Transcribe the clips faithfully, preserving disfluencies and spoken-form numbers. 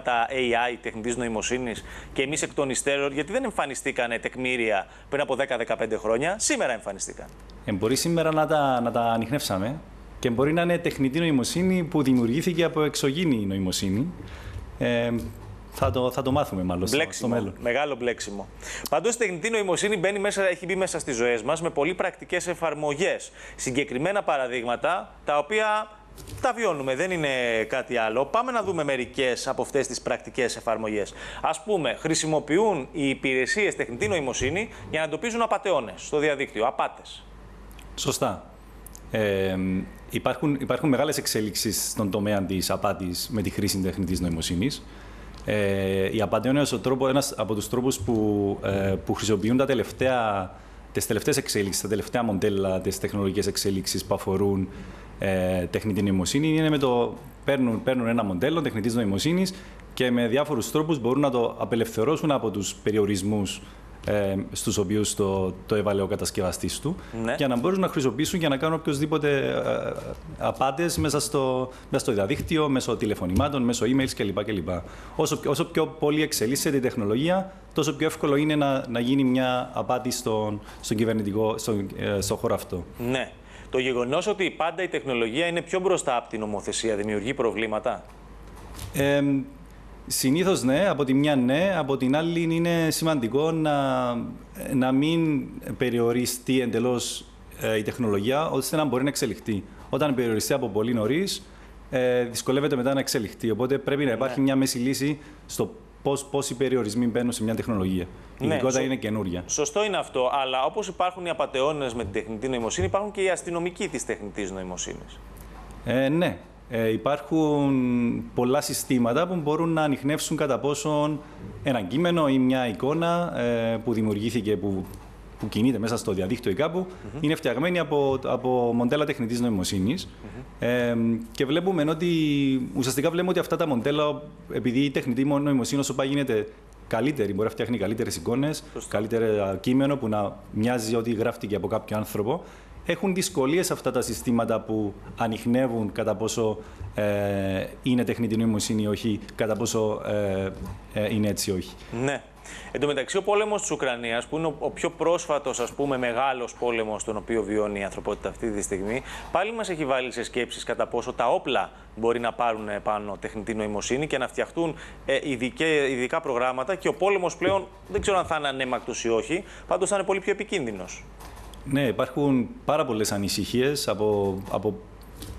τα έι άι, τεχνητής νοημοσύνης, και εμείς εκ των υστέρων, γιατί δεν εμφανιστήκανε τεκμήρια πριν από δέκα με δεκαπέντε χρόνια, σήμερα εμφανιστήκαν. Ε, μπορεί σήμερα να τα, να τα ανιχνεύσαμε και μπορεί να είναι τεχνητή νοημοσύνη που δημιουργήθηκε από εξωγήινη νοημοσύνη. Ε, Θα το, θα το μάθουμε μάλλον μπλέξιμο, στο μέλλον. Μεγάλο μπλέξιμο. Πάντως η τεχνητή νοημοσύνη μπαίνει μέσα, έχει μπει μέσα στις ζωές μας με πολύ πρακτικές εφαρμογές. Συγκεκριμένα παραδείγματα τα οποία τα βιώνουμε, δεν είναι κάτι άλλο. Πάμε να δούμε μερικές από αυτές τις πρακτικές εφαρμογές. Ας πούμε, χρησιμοποιούν οι υπηρεσίες τεχνητή νοημοσύνη για να εντοπίζουν απατεώνες στο διαδίκτυο. Απάτες. Σωστά. Ε, υπάρχουν, υπάρχουν μεγάλες εξέλιξεις στον τομέα της απάτης με τη χρήση τεχνητής νοημοσύνης. Ε, η απατεώνεια είναι τρόπο, ένας από τους τρόπους που, ε, που χρησιμοποιούν τα τελευταία, τις τελευταίες εξέλιξεις, τα τελευταία μοντέλα, τις τεχνολογικές εξέλιξεις που αφορούν ε, τεχνητή νοημοσύνη. Είναι με το, παίρνουν, παίρνουν ένα μοντέλο τεχνητής νοημοσύνης και με διάφορους τρόπους μπορούν να το απελευθερώσουν από τους περιορισμούς ε, στους οποίους το, το έβαλε ο κατασκευαστής του, ναι, για να μπορούν να χρησιμοποιήσουν για να κάνουν οποιοσδήποτε ε, απάτες μέσα στο, μέσα στο διαδίκτυο, μέσω τηλεφωνημάτων, μέσω emails κλπ. κλπ. Όσο, όσο πιο πολύ εξελίσσεται η τεχνολογία, τόσο πιο εύκολο είναι να, να γίνει μια απάτη στον, στον κυβερνητικό, στον, ε, στον χώρο αυτό. Ναι. Το γεγονός ότι πάντα η τεχνολογία είναι πιο μπροστά από την νομοθεσία δημιουργεί προβλήματα. Ε, Συνήθως ναι, από τη μια ναι, από την άλλη είναι σημαντικό να, να μην περιοριστεί εντελώς ε, η τεχνολογία, ώστε να μπορεί να εξελιχθεί. Όταν περιοριστεί από πολύ νωρίς, ε, δυσκολεύεται μετά να εξελιχθεί. Οπότε πρέπει να υπάρχει, ναι, μια μέση λύση στο πώς, πόσοι περιορισμοί μπαίνουν σε μια τεχνολογία. Η ναι, σω... είναι καινούρια. Σωστό είναι αυτό, αλλά όπως υπάρχουν οι απατεώνες με την τεχνητή νοημοσύνη, υπάρχουν και οι αστυνομικοί της τεχνητής νοημοσύνης. Ε, ναι. Ε, υπάρχουν πολλά συστήματα που μπορούν να ανιχνεύσουν κατά πόσον ένα κείμενο ή μια εικόνα ε, που δημιουργήθηκε, που, που κινείται μέσα στο διαδίκτυο ή κάπου, mm-hmm. είναι φτιαγμένη από, από μοντέλα τεχνητής νοημοσύνης. Mm-hmm. ε, και βλέπουμε ότι, ουσιαστικά βλέπουμε ότι αυτά τα μοντέλα, επειδή η τεχνητή νοημοσύνη όσο πάει γίνεται καλύτερη, μπορεί να φτιάχνει καλύτερες εικόνες, καλύτερο κείμενο που να μοιάζει ότι γράφτηκε από κάποιο άνθρωπο, έχουν δυσκολίες αυτά τα συστήματα που ανιχνεύουν κατά πόσο ε, είναι τεχνητή νοημοσύνη ή όχι, κατά πόσο ε, ε, είναι έτσι ή όχι. Ναι. Εν τω μεταξύ, ο πόλεμος της Ουκρανίας, που είναι ο, ο πιο πρόσφατος, ας πούμε, μεγάλος πόλεμος τον οποίο βιώνει η ανθρωπότητα αυτή τη στιγμή, πάλι μας έχει βάλει σε σκέψεις κατά πόσο τα όπλα μπορεί να πάρουν πάνω τεχνητή νοημοσύνη και να φτιαχτούν ε, ειδικέ, ειδικά προγράμματα, και ο πόλεμος πλέον δεν ξέρω αν θα είναι ανέμακτος ή όχι, πάντως θα είναι πολύ πιο επικίνδυνος. Ναι, υπάρχουν πάρα πολλές ανησυχίες από, από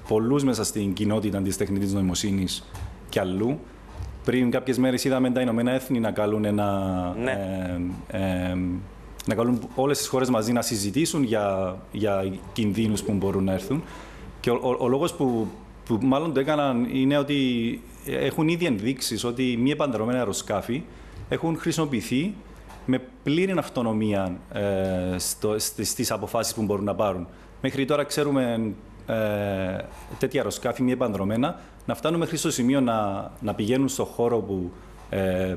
πολλούς μέσα στην κοινότητα της τεχνητής νοημοσύνης και αλλού. Πριν κάποιες μέρες είδαμε τα Ηνωμένα Έθνη να καλούν, ένα, ναι. ε, ε, να καλούν όλες τις χώρες μαζί να συζητήσουν για, για κινδύνους που μπορούν να έρθουν. Και ο, ο, ο λόγος που, που μάλλον το έκαναν είναι ότι έχουν ήδη ενδείξεις ότι μη επανδρομένα αεροσκάφη έχουν χρησιμοποιηθεί με πλήρη αυτονομία ε, στο, στις αποφάσεις που μπορούν να πάρουν. Μέχρι τώρα ξέρουμε ε, τέτοια αεροσκάφη μη επανδρομένα να φτάνουν μέχρι στο σημείο να, να πηγαίνουν στον χώρο που, ε,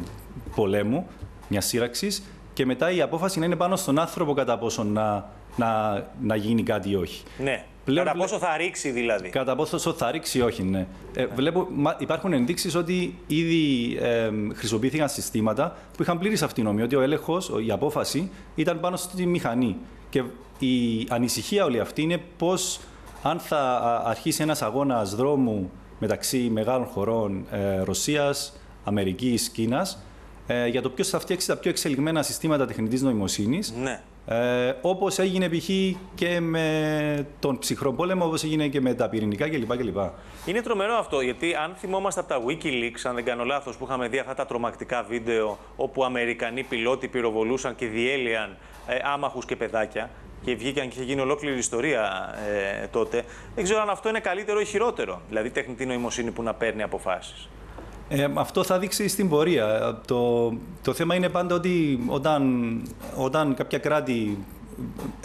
πολέμου, μια σύραξης, και μετά η απόφαση να είναι πάνω στον άνθρωπο κατά πόσο να, να, να γίνει κάτι ή όχι. Ναι. Πλέον, κατά πόσο θα ρίξει δηλαδή. Κατά πόσο θα ρίξει ή όχι, ναι. Ε, βλέπω, υπάρχουν ενδείξεις ότι ήδη ε, χρησιμοποιήθηκαν συστήματα που είχαν πλήρης αυτονομία, ότι ο έλεγχος, η απόφαση ήταν πάνω στη μηχανή. Και η ανησυχία όλη αυτή είναι πώς, αν θα αρχίσει ένας αγώνας δρόμου μεταξύ μεγάλων χωρών, ε, Ρωσίας, Αμερικής, Κίνας, ε, για το ποιος θα φτιάξει τα πιο εξελιγμένα συστήματα τεχνητής νοημοσύνης. Ναι. Ε, όπως έγινε π.χ. και με τον ψυχρό πόλεμο, όπως έγινε και με τα πυρηνικά κλπ. κλπ. Είναι τρομερό αυτό, γιατί αν θυμόμαστε από τα Wikileaks, αν δεν κάνω λάθος, που είχαμε δει αυτά τα τρομακτικά βίντεο όπου Αμερικανοί πιλότοι πυροβολούσαν και διέλυαν ε, άμαχους και παιδάκια, και βγήκαν και είχε γίνει ολόκληρη ιστορία ε, τότε, δεν ξέρω αν αυτό είναι καλύτερο ή χειρότερο, δηλαδή τεχνητή νοημοσύνη που να παίρνει αποφάσεις. Ε, αυτό θα δείξει στην πορεία. Το, το θέμα είναι πάντα ότι όταν, όταν κάποια κράτη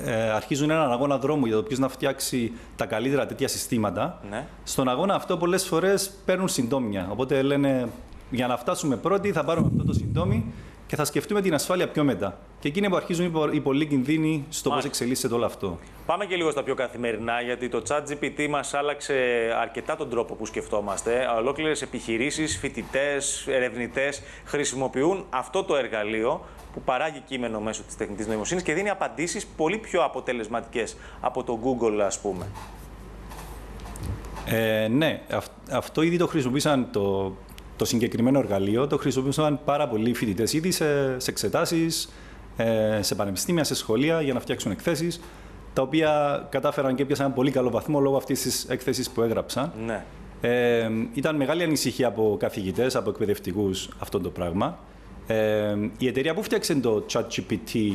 ε, αρχίζουν έναν αγώνα δρόμου για το ποιος να φτιάξει τα καλύτερα τέτοια συστήματα, ναι, στον αγώνα αυτό πολλές φορές παίρνουν συντόμια. Οπότε λένε για να φτάσουμε πρώτοι θα πάρουμε αυτό το συντόμι και θα σκεφτούμε την ασφάλεια πιο μετά. Και εκείνοι που αρχίζουν οι πολλοί κινδύνοι στο πώς εξελίσσεται όλο αυτό. Πάμε και λίγο στα πιο καθημερινά, γιατί το ChatGPT μας άλλαξε αρκετά τον τρόπο που σκεφτόμαστε. Ολόκληρες επιχειρήσεις, φοιτητές, ερευνητές χρησιμοποιούν αυτό το εργαλείο που παράγει κείμενο μέσω της τεχνητής νοημοσύνης και δίνει απαντήσεις πολύ πιο αποτελεσματικές από το Google, ας πούμε. Ε, ναι, αυτό ήδη το χρησιμοποίησαν το, το συγκεκριμένο εργαλείο, το χρησιμοποίησαν πάρα πολλοί φοιτητές ήδη σε, σε εξετάσεις, σε πανεπιστήμια, σε σχολεία για να φτιάξουν εκθέσεις, τα οποία κατάφεραν και έπιασαν ένα πολύ καλό βαθμό λόγω αυτής της έκθεσης που έγραψαν. Ναι. Ε, ήταν μεγάλη ανησυχία από καθηγητές, από εκπαιδευτικούς αυτό το πράγμα. Ε, η εταιρεία που φτιάξε το ChatGPT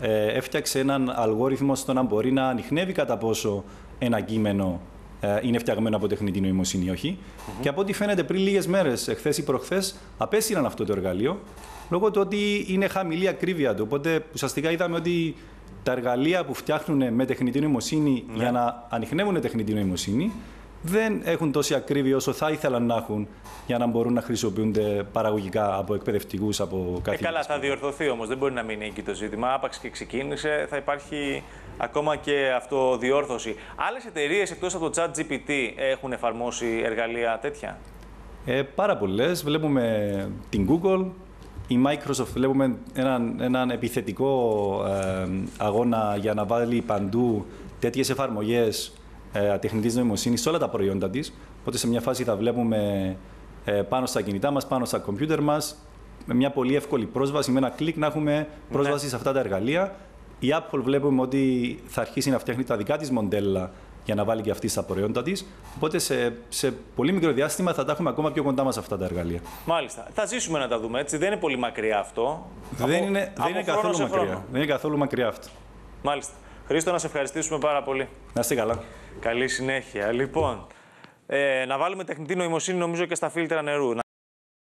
ε, έφτιαξε έναν αλγόριθμο στο να μπορεί να ανιχνεύει κατά πόσο ένα κείμενο είναι φτιαγμένο από τεχνητή νοημοσύνη ή όχι. Mm-hmm. Και από ό,τι φαίνεται, πριν λίγες μέρες, εχθές ή προχθές, απέσυραν αυτό το εργαλείο λόγω του ότι είναι χαμηλή ακρίβεια του. Οπότε ουσιαστικά είδαμε ότι τα εργαλεία που φτιάχνουν με τεχνητή νοημοσύνη mm-hmm. για να ανιχνεύουν τεχνητή νοημοσύνη δεν έχουν τόση ακρίβεια όσο θα ήθελαν να έχουν για να μπορούν να χρησιμοποιούνται παραγωγικά από εκπαιδευτικούς, από καθηγητές. Ε, καλά, θα διορθωθεί όμως. Δεν μπορεί να μείνει εκεί το ζήτημα. Άπαξ και ξεκίνησε, θα υπάρχει ακόμα και αυτοδιόρθωση. Άλλες εταιρείες εκτός από το ChatGPT έχουν εφαρμόσει εργαλεία τέτοια? Ε, πάρα πολλές. Βλέπουμε την Google, η Microsoft, βλέπουμε έναν, έναν επιθετικό ε, αγώνα για να βάλει παντού τέτοιες εφαρμογές ε, τεχνητής νοημοσύνης σε όλα τα προϊόντα της. Οπότε σε μια φάση θα βλέπουμε ε, πάνω στα κινητά μας, πάνω στα κομπιούτερ μας, με μια πολύ εύκολη πρόσβαση, με ένα κλικ να έχουμε πρόσβαση ναι. σε αυτά τα εργαλεία. Η Apple βλέπουμε ότι θα αρχίσει να φτιάχνει τα δικά της μοντέλα για να βάλει και αυτή στα προϊόντα της. Οπότε σε, σε πολύ μικρό διάστημα θα τα έχουμε ακόμα πιο κοντά μας αυτά τα εργαλεία. Μάλιστα. Θα ζήσουμε να τα δούμε έτσι. Δεν είναι πολύ μακριά αυτό. Δεν από, είναι, δεν είναι καθόλου μακριά. Χρόνο. Δεν είναι καθόλου μακριά αυτό. Μάλιστα. Χρήστο, να σε ευχαριστήσουμε πάρα πολύ. Να είστε καλά. Καλή συνέχεια. Λοιπόν, ε, να βάλουμε τεχνητή νοημοσύνη νομίζω και στα φίλτρα νερού.